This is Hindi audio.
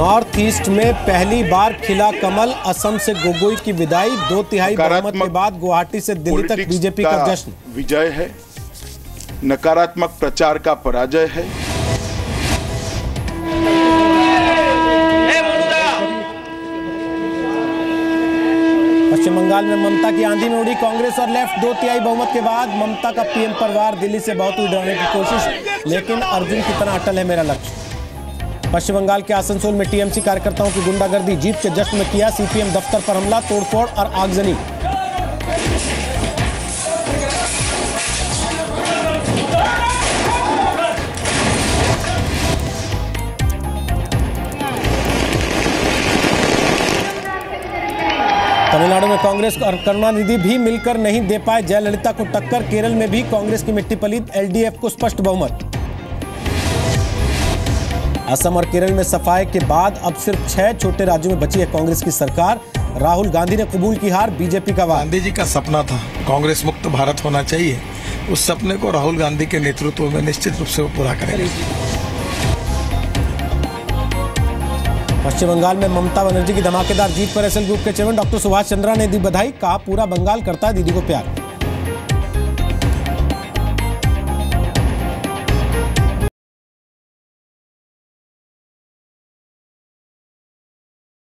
नॉर्थ ईस्ट में पहली बार खिला कमल, असम से गोगोई की विदाई, 2/3 बहुमत के बाद गुवाहाटी से दिल्ली तक बीजेपी का जश्न। विजय है, नकारात्मक प्रचार का पराजय है। पश्चिम बंगाल में ममता की आंधी में उड़ी कांग्रेस और लेफ्ट, 2/3 बहुमत के बाद ममता का पीएम परिवार दिल्ली से बहुत दूर जाने की कोशिश, लेकिन अर्जुन की तरह अटल है मेरा लक्ष्य। पश्चिम बंगाल के आसनसोल में टीएमसी कार्यकर्ताओं की गुंडागर्दी, जीत के जश्न में किया सीपीएम दफ्तर पर हमला, तोड़फोड़ और आगजनी। तमिलनाडु में कांग्रेस और करुणानिधि भी मिलकर नहीं दे पाए जयललिता को टक्कर, केरल में भी कांग्रेस की मिट्टी पलीद, एलडीएफ को स्पष्ट बहुमत। असम और केरल में सफाए के बाद अब सिर्फ 6 छोटे राज्यों में बची है कांग्रेस की सरकार, राहुल गांधी ने कबूल की हार, बीजेपी का वार। गांधी जी का सपना था कांग्रेस मुक्त भारत होना चाहिए, उस सपने को राहुल गांधी के नेतृत्व में निश्चित रूप से वो पूरा करेंगे। पश्चिम बंगाल में ममता बनर्जी की धमाकेदार जीत पर एस एल ग्रुप के चेयरमैन डॉक्टर सुभाष चंद्रा ने दी बधाई, कहा पूरा बंगाल करता है दीदी को प्यार।